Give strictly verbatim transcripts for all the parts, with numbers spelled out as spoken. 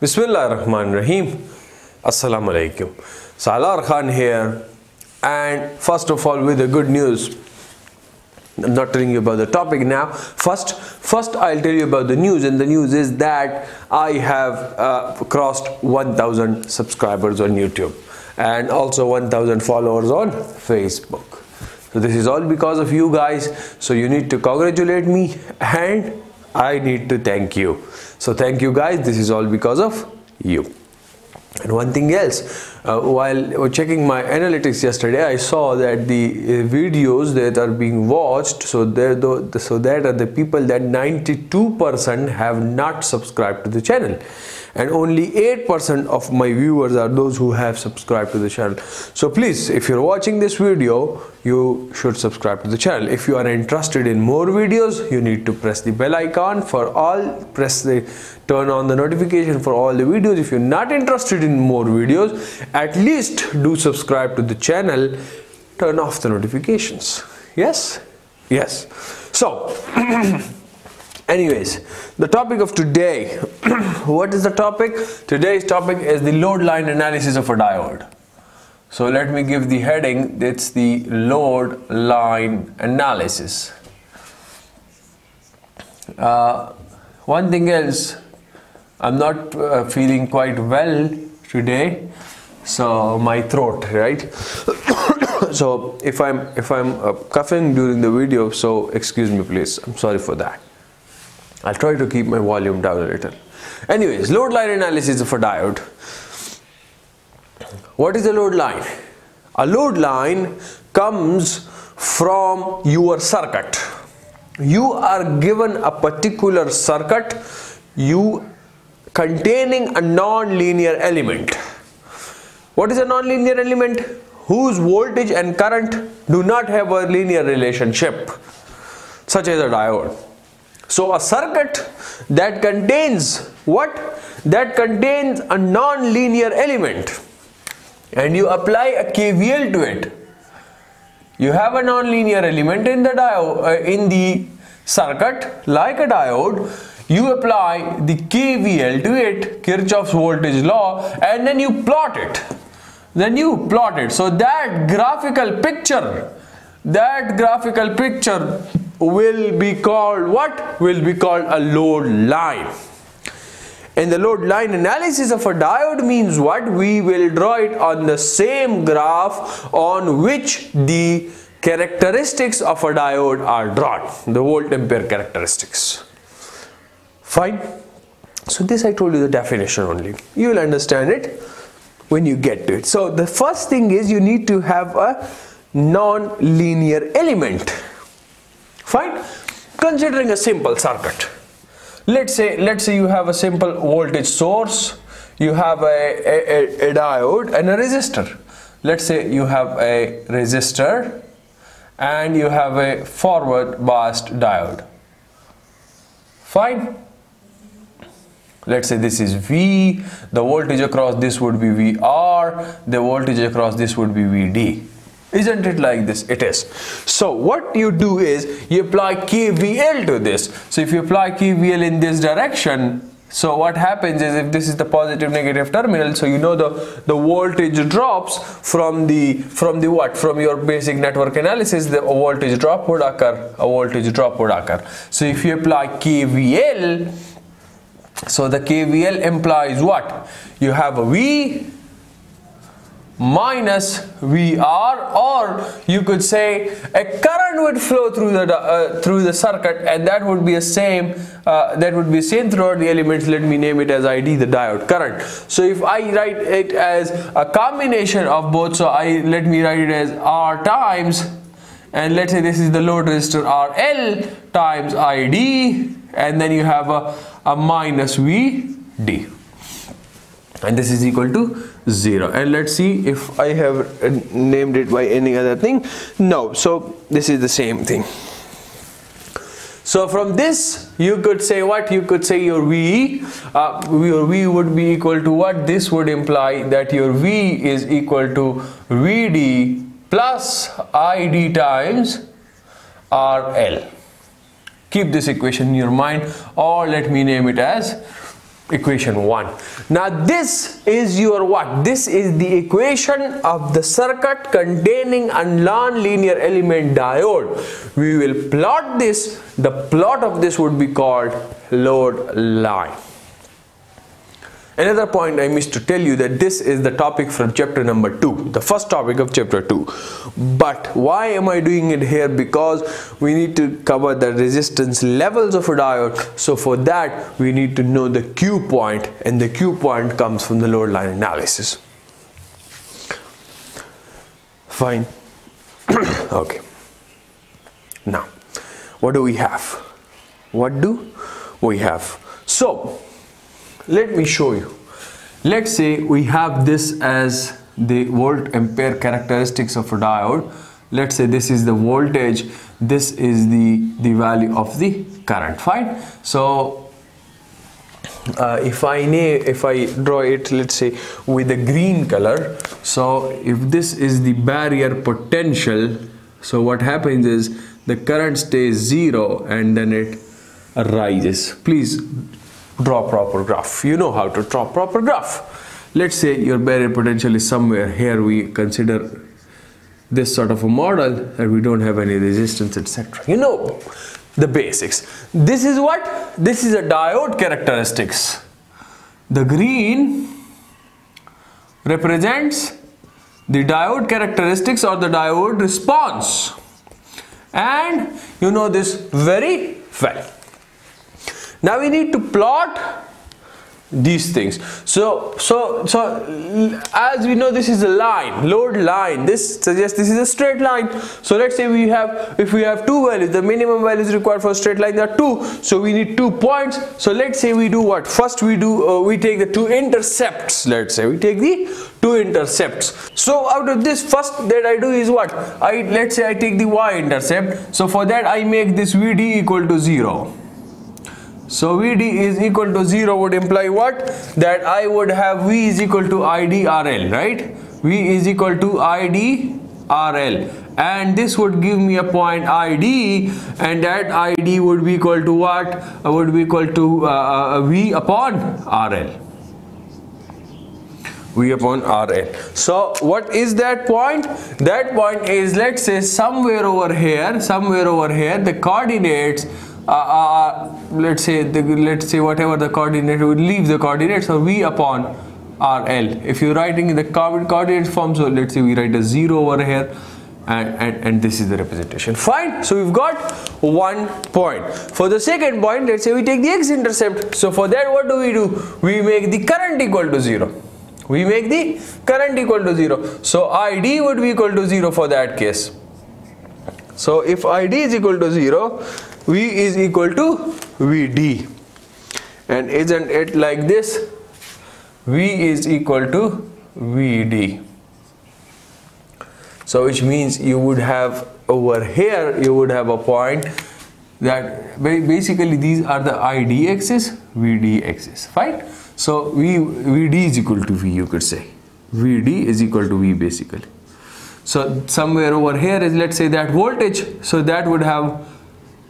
Bismillahirrahmanirrahim. Assalamu alaikum. Salaar Khan here, and first of all with the good news. I'm not telling you about the topic now. First, first I'll tell you about the news, and the news is that I have uh, crossed one thousand subscribers on YouTube and also one thousand followers on Facebook. So this is all because of you guys. So you need to congratulate me and I need to thank you. So thank you guys, this is all because of you. And one thing else, uh, while checking my analytics yesterday, I saw that the uh, videos that are being watched, so there the, so that are the people that ninety-two percent have not subscribed to the channel, and only eight percent of my viewers are those who have subscribed to the channel. So please, if you're watching this video, you should subscribe to the channel. If you are interested in more videos, you need to press the bell icon for all, press the turn on the notification for all the videos. If you're not interested in more videos, at least do subscribe to the channel, turn off the notifications. Yes, yes. So anyways, the topic of today, what is the topic? Today's topic is the load line analysis of a diode. So let me give the heading, it's the load line analysis. Uh, one thing else, I'm not uh, feeling quite well today, so my throat, right? So if I'm, if I'm uh, coughing during the video, so excuse me please, I'm sorry for that. I'll try to keep my volume down a little. Anyways, load line analysis of a diode. What is a load line? A load line comes from your circuit. You are given a particular circuit you containing a non-linear element. What is a non-linear element? Whose voltage and current do not have a linear relationship, such as a diode. So a circuit that contains what? That contains a non-linear element, and you apply a K V L to it. You have a non-linear element in the diode, uh, in the circuit, like a diode. You apply the K V L to it, Kirchoff's voltage law, and then you plot it. Then you plot it. So that graphical picture, that graphical picture will be called what? Will be called a load line. And the load line analysis of a diode means what? We will draw it on the same graph on which the characteristics of a diode are drawn, the volt ampere characteristics. Fine. So this I told you the definition only. You will understand it when you get to it. So the first thing is you need to have a non-linear element. Fine. Considering a simple circuit, let's say let's say you have a simple voltage source, you have a, a, a, a diode and a resistor. Let's say you have a resistor and you have a forward biased diode. Fine. Let's say this is V, the voltage across this would be V R, the voltage across this would be V D. Isn't it like this? It is. So what you do is you apply K V L to this. So if you apply K V L in this direction, so what happens is, if this is the positive negative terminal, so you know the the voltage drops from the from the what from your basic network analysis, the voltage drop would occur, a voltage drop would occur. So if you apply K V L, so the K V L implies what? You have a V minus V R, or you could say a current would flow through the uh, through the circuit, and that would be a same uh, that would be same throughout the elements. Let me name it as I D, the diode current. So if I write it as a combination of both, so I let me write it as R times, and let's say this is the load resistor R L times I D, and then you have a, a minus V D, and this is equal to zero. And let's see if I have named it by any other thing. No, so this is the same thing. So from this you could say what? You could say your V, uh, your V would be equal to what? This would imply that your V is equal to V D plus I D times R L. Keep this equation in your mind, or let me name it as equation one. Now this is your what? This is the equation of the circuit containing a non-linear element diode. We will plot this. The plot of this would be called load line. Another point I missed to tell you that this is the topic from chapter number two, the first topic of chapter two. But why am I doing it here? Because we need to cover the resistance levels of a diode. So for that, we need to know the Q point, and the Q point comes from the load line analysis. Fine. Okay. Now, what do we have? What do we have? So, let me show you. Let's say we have this as the volt ampere characteristics of a diode. Let's say this is the voltage, this is the the value of the current. Fine. So uh, if I if I draw it, let's say with a green color. So if this is the barrier potential, so what happens is the current stays zero and then it rises. Please draw proper graph. You know how to draw proper graph. Let's say your barrier potential is somewhere here. We consider this sort of a model and we don't have any resistance, et cetera. You know the basics. This is what? This is a diode characteristics. The green represents the diode characteristics or the diode response. And you know this very well. Now we need to plot these things. So, so, so as we know, this is a line, load line. This suggests this is a straight line. So let's say we have, if we have two values, the minimum values required for a straight line are two. So we need two points. So let's say we do what? First we do, uh, we take the two intercepts. Let's say we take the two intercepts. So out of this, first that I do is what? I let's say I take the y-intercept. So for that I make this V D equal to zero. So V D is equal to zero would imply what? That I would have V is equal to I D R L, right? V is equal to I D R L, and this would give me a point I D, and that I D would be equal to what? Would be equal to uh, V upon R L. V upon R L. So what is that point? That point is, let's say somewhere over here, somewhere over here, the coordinates. Uh, uh, let's say the, let's say whatever the coordinate, we would leave the coordinates of V upon R L. If you're writing in the coordinate form, so let's say we write a zero over here, and, and, and this is the representation. Fine. So we've got one point. For the second point, let's say we take the x-intercept. So for that, what do we do? We make the current equal to zero. We make the current equal to zero. So I D would be equal to zero for that case. So if I D is equal to zero, V is equal to V D, and isn't it like this? V is equal to V D. So which means you would have over here, you would have a point that basically these are the I D axis, V D axis, fine? So V, VD is equal to V, you could say. V D is equal to V basically. So somewhere over here is, let's say, that voltage. So that would have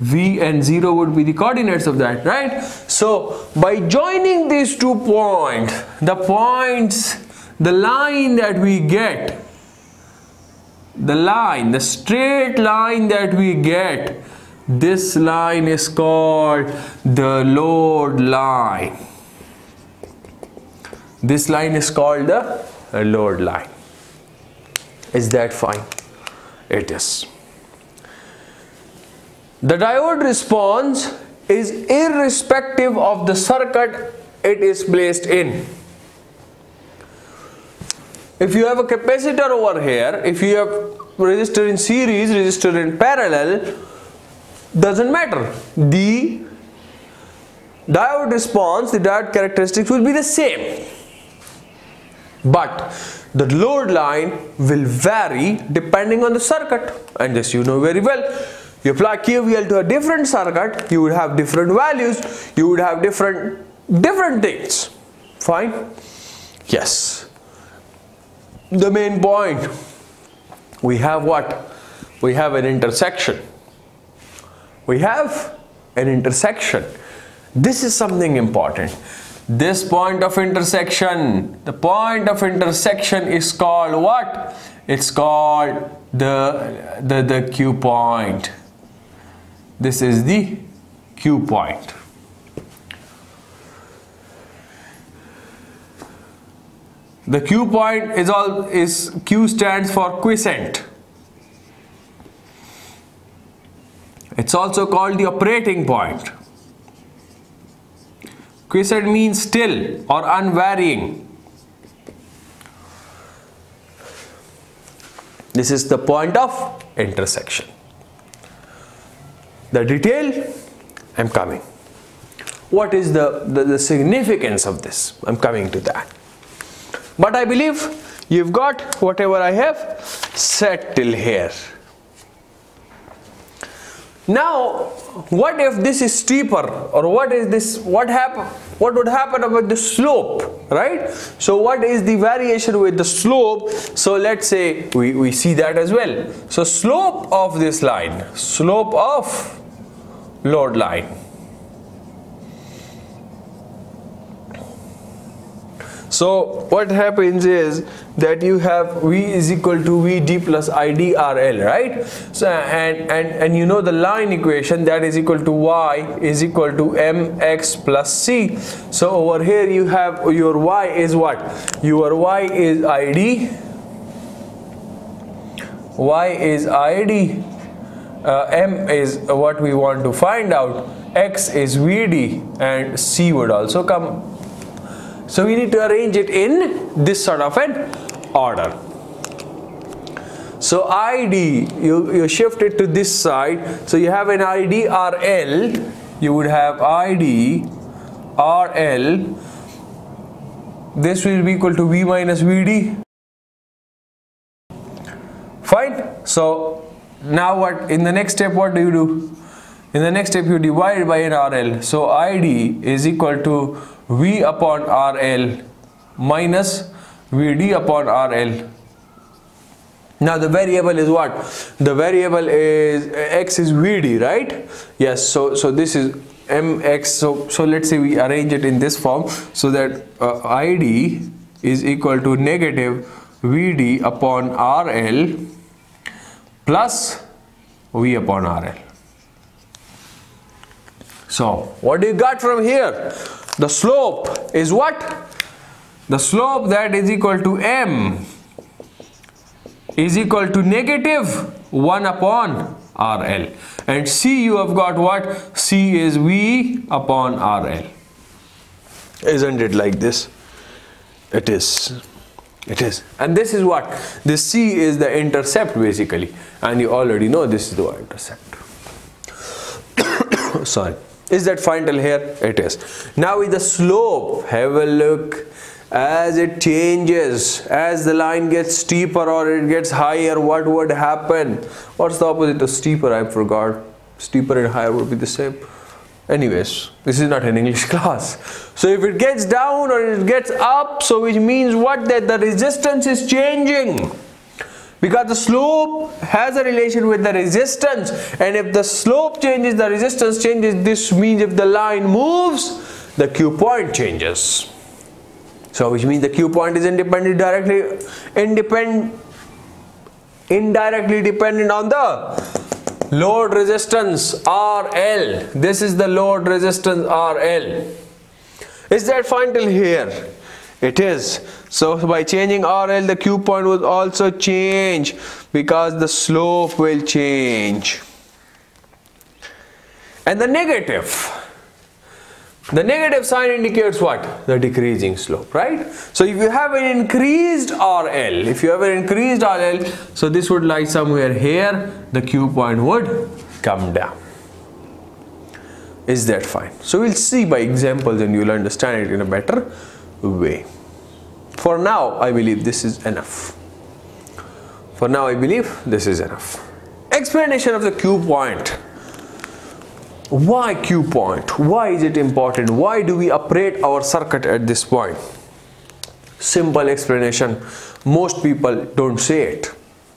V and zero would be the coordinates of that, right? So by joining these two points, the points, the line that we get, the line, the straight line that we get, this line is called the load line. This line is called the load line. Is that fine? It is. The diode response is irrespective of the circuit it is placed in. If you have a capacitor over here, if you have resistor in series, resistor in parallel, doesn't matter. The diode response, the diode characteristics will be the same. But the load line will vary depending on the circuit, and this you know very well. You apply K V L to a different circuit, you would have different values, you would have different different things. Fine? Yes. The main point, we have what? We have an intersection. We have an intersection. This is something important. this point of intersection. The point of intersection is called what? It's called the, the, the Q point. This is the Q point. The Q point is all is Q stands for quiescent. It's also called the operating point. Quiescent means still or unvarying. This is the point of intersection. The detail, I'm coming. What is the, the, the significance of this? I'm coming to that. But I believe you've got whatever I have said till here. Now, what if this is steeper, or what is this? What happen? What would happen about the slope, right? So, what is the variation with the slope? So, let's say we, we see that as well. So, slope of this line, slope of load line. So, what happens is that you have V is equal to V D plus I D R L, right? So, and, and, and you know the line equation that is equal to Y is equal to M X plus C. So, over here you have your Y is what? Your Y is I D. Y is I D. Uh, M is what we want to find out. X is V D. And C would also come. So we need to arrange it in this sort of an order. So I D, you, you shift it to this side. So you have an I D R L. You would have I D R L. This will be equal to V minus V D. Fine. So now what? In the next step, what do you do? In the next step, you divide by an R L. So I D is equal to V upon R L minus V D upon R L. Now the variable is what? The variable is X is V D, right? Yes. So so this is M X. So so let's say we arrange it in this form so that uh, I D is equal to negative V D upon R L plus V upon R L. So what do you got from here? The slope is what? The slope that is equal to M is equal to negative one upon R L. And C you have got what? C is V upon R L. Isn't it like this? It is. It is. And this is what? This C is the intercept basically. And you already know this is the intercept. Sorry. Is that fine till here? It is. Now with the slope, have a look. As it changes, as the line gets steeper or it gets higher, what would happen? What's the opposite of steeper? I forgot. Steeper and higher would be the same. Anyways, this is not an English class. So if it gets down or it gets up, so which means what? That the resistance is changing. Because the slope has a relation with the resistance, and if the slope changes, the resistance changes. This means if the line moves, the Q point changes. So which means the Q point is independent directly independent indirectly dependent on the load resistance R L. This is the load resistance R L. Is that fine till here? It is. So by changing R L, the Q point will also change because the slope will change. And the negative, the negative sign indicates what? The decreasing slope, right? So if you have an increased R L, if you have an increased R L, so this would lie somewhere here, the Q point would come down. Is that fine? So we'll see by examples and you'll understand it in a better way. For now, I believe this is enough. For now, I believe this is enough. Explanation of the Q point. Why Q point? Why is it important? Why do we operate our circuit at this point? Simple explanation. Most people don't say it,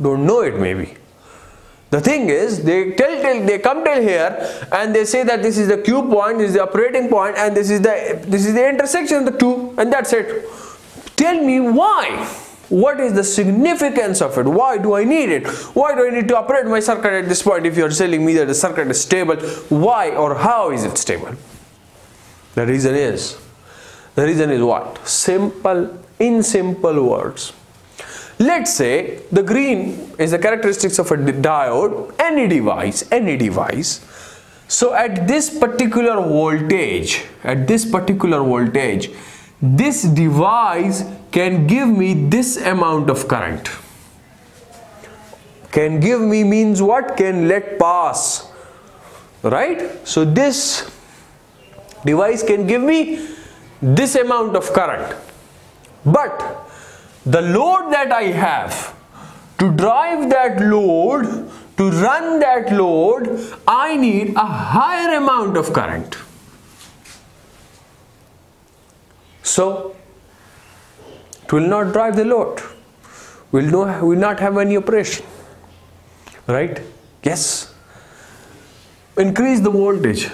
don't know it maybe. The thing is, they tell till they come till here and they say that this is the Q point, this is the operating point, and this is the this is the intersection of the two, and that's it. Tell me why. What is the significance of it? Why do I need it? Why do I need to operate my circuit at this point if you are telling me that the circuit is stable? Why or how is it stable? The reason is, the reason is what? Simple, in simple words. Let's say the green is the characteristics of a diode, any device, any device. So at this particular voltage, at this particular voltage, this device can give me this amount of current. Can give me means what? Can let pass, right? So this device can give me this amount of current, but the load that I have to drive that load, to run that load, I need a higher amount of current. So it will not drive the load, will no will not have any operation, right? Yes. Increase the voltage.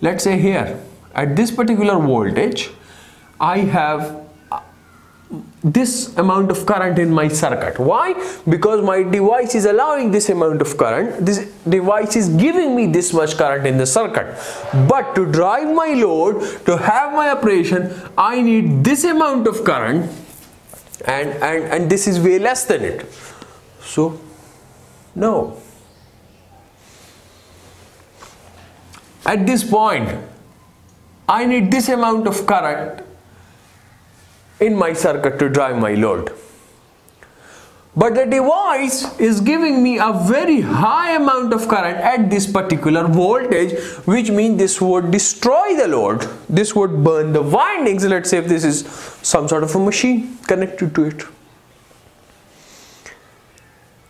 Let's say here at this particular voltage I have this amount of current in my circuit. Why? Because my device is allowing this amount of current, this device is giving me this much current in the circuit, but to drive my load, to have my operation, I need this amount of current, and and and this is way less than it. So no, at this point I need this amount of current in my circuit to drive my load, but the device is giving me a very high amount of current at this particular voltage, which means this would destroy the load, this would burn the windings. Let's say if this is some sort of a machine connected to it.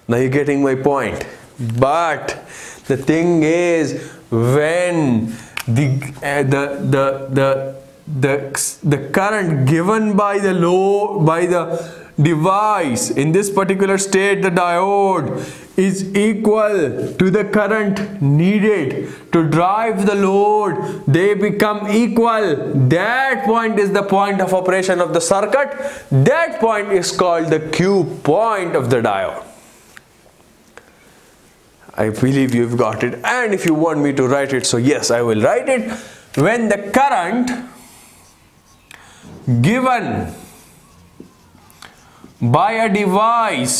Now you're getting my point. But the thing is, when the uh, the the the The, the current given by the load, by the device in this particular state, the diode, is equal to the current needed to drive the load, they become equal. That point is the point of operation of the circuit. That point is called the Q point of the diode. I believe you've got it, and if you want me to write it, so yes, I will write it. When the current given by a device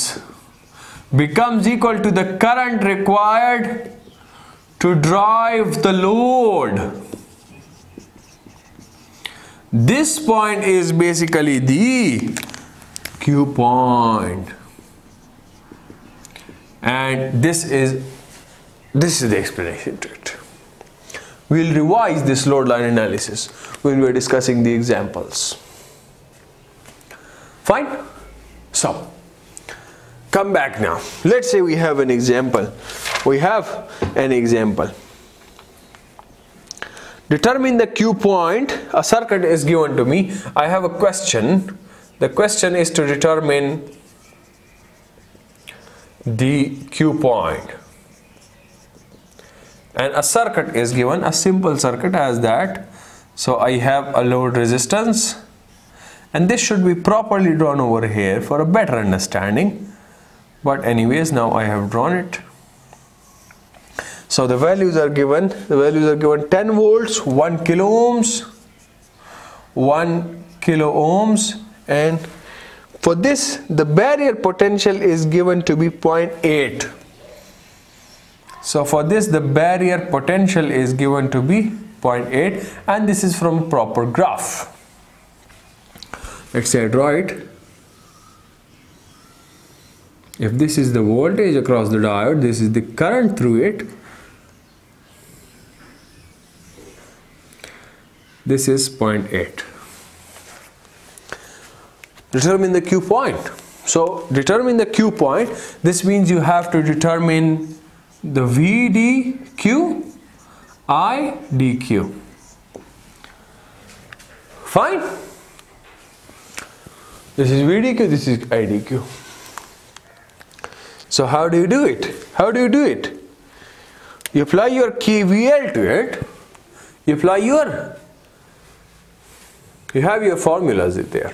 becomes equal to the current required to drive the load, this point is basically the Q point, and this is this is the explanation to it. We'll revise this load line analysis when we're discussing the examples. Fine? So, come back now. Let's say we have an example. We have an example. Determine the Q point. A circuit is given to me. I have a question. The question is to determine the Q point. And a circuit is given, a simple circuit as that. So I have a load resistance, and this should be properly drawn over here for a better understanding. But anyways, now I have drawn it. So the values are given, the values are given ten volts, one kilo ohms, one kilo ohms, and for this the barrier potential is given to be zero point eight. So for this the barrier potential is given to be zero point eight, and this is from proper graph. Let's say I draw it. If this is the voltage across the diode, this is the current through it. This is zero point eight. Determine the Q point. So determine the Q point. This means you have to determine the V D Q, I D Q. Fine. This is V D Q, this is I D Q. So how do you do it? How do you do it? You apply your K V L to it. You apply your, you have your formulas there.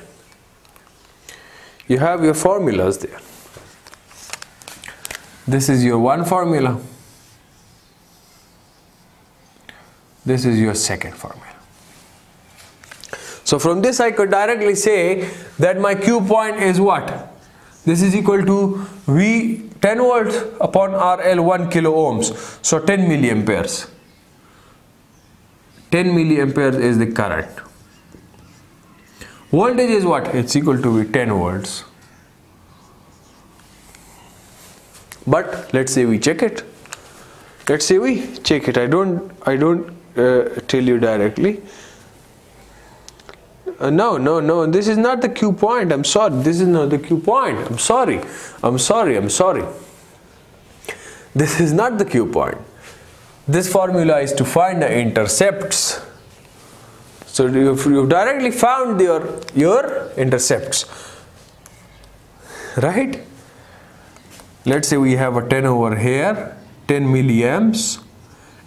You have your formulas there. This is your one formula. This is your second formula. So from this I could directly say that my Q point is what? This is equal to V ten volts upon R L one kilo ohms. So ten milliamperes. ten milliamperes is the current. Voltage is what? It's equal to V ten volts. But let's say we check it. Let's say we check it. I don't I don't uh, tell you directly. Uh, no, no, no, this is not the Q point. I'm sorry. This is not the Q point. I'm sorry. I'm sorry. I'm sorry. This is not the Q point. This formula is to find the intercepts. So you've, you've directly found your, your intercepts. Right? Let's say we have a ten over here, ten milliamps,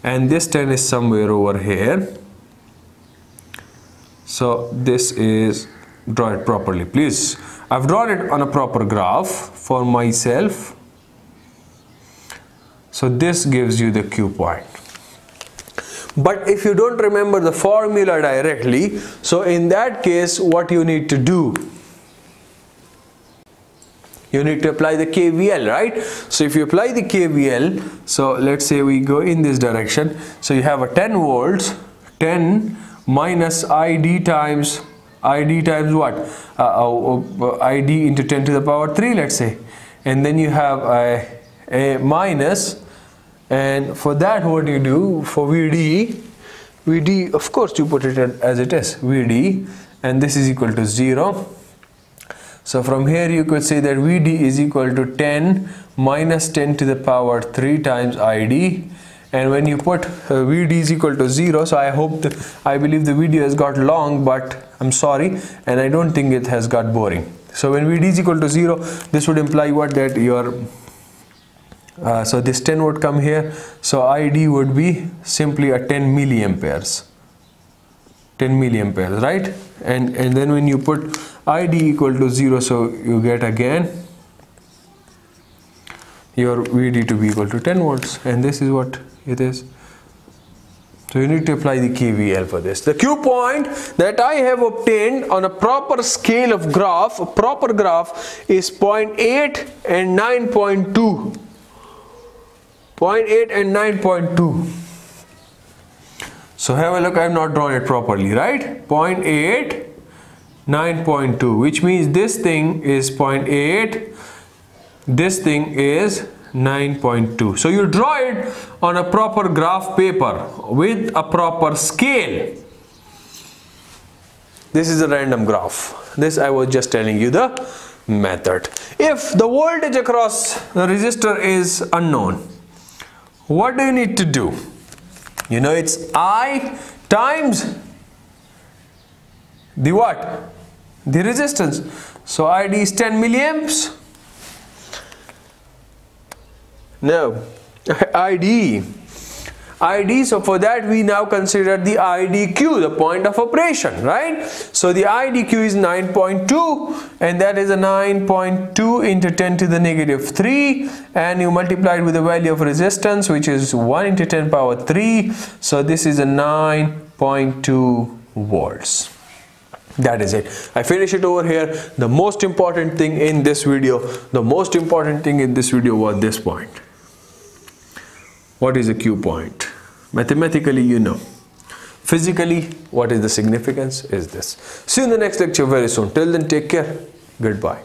and this ten is somewhere over here. So this is, draw it properly please. I've drawn it on a proper graph for myself. So this gives you the Q point. But if you don't remember the formula directly, so in that case what you need to do? You need to apply the K V L, right? So if you apply the K V L, so let's say we go in this direction. So you have a ten volts, ten minus I D times, I D times what? Uh, uh, I D into ten to the power three, let's say. And then you have a, a minus, and for that what do you do? For V D, V D, of course you put it as it is, V D, and this is equal to zero. So from here you could say that V D is equal to ten minus ten to the power three times I D. And when you put uh, V D is equal to zero, so I hope, the, I believe the video has got long, but I'm sorry, and I don't think it has got boring. So when V D is equal to zero, this would imply what? That your, uh, so this ten would come here. So I D would be simply a ten milliamperes, ten milliamperes, right? And, and then when you put I D equal to zero, so you get again your V D to be equal to ten volts, and this is what it is. So you need to apply the K V L for this. The Q point that I have obtained on a proper scale of graph, a proper graph, is zero point eight and nine point two. zero point eight and nine point two. So have a look, I have not drawn it properly, right? zero point eight, nine point two, which means this thing is zero point eight. This thing is nine point two. So you draw it on a proper graph paper with a proper scale. This is a random graph. This I was just telling you the method. If the voltage across the resistor is unknown, what do you need to do? You know, it's I times the what? The resistance. So I D is ten milliamps. No, I D, I D, so for that we now consider the I D Q, the point of operation, right? So the I D Q is nine point two, and that is a nine point two into ten to the negative three, and you multiply it with the value of resistance, which is one into ten power three, so this is a nine point two volts. That is it. I finish it over here. The most important thing in this video, the most important thing in this video was this point. What is a Q point? Mathematically, you know. Physically, what is the significance? Is this. See you in the next lecture very soon. Till then, take care. Goodbye.